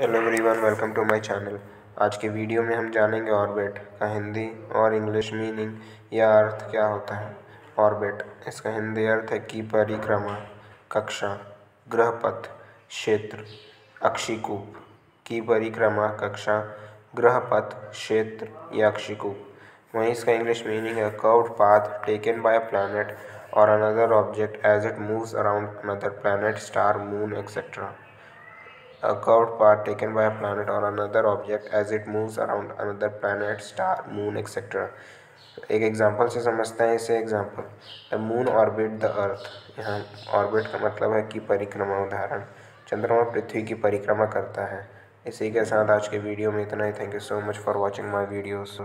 Hello everyone, welcome to my channel. आज के video में हम जानेंगे ऑर्बिट का हिंदी और इंग्लिश मीनिंग या अर्थ क्या होता है। ऑर्बिट, इसका हिंदी अर्थ है कि परिक्रमा, कक्षा, ग्रहपथ, क्षेत्र, अक्षिकूप। की परिक्रमा, कक्षा, ग्रहपथ, क्षेत्र या अक्षिकूप। वहीं इसका इंग्लिश मीनिंग है curved path taken by a planet और another object as it moves around another planet, star, moon etcetera. A curved path taken by a planet or another object as it moves around another planet, star, moon, etc. एक example से समझते हैं इसे। Example, the moon orbit the earth. यहाँ orbit का मतलब है कि परिक्रमा। उदाहरण, चंद्रमा पृथ्वी की परिक्रमा करता है। इसी के साथ आज के वीडियो में इतना ही। Thank you so much for watching my videos.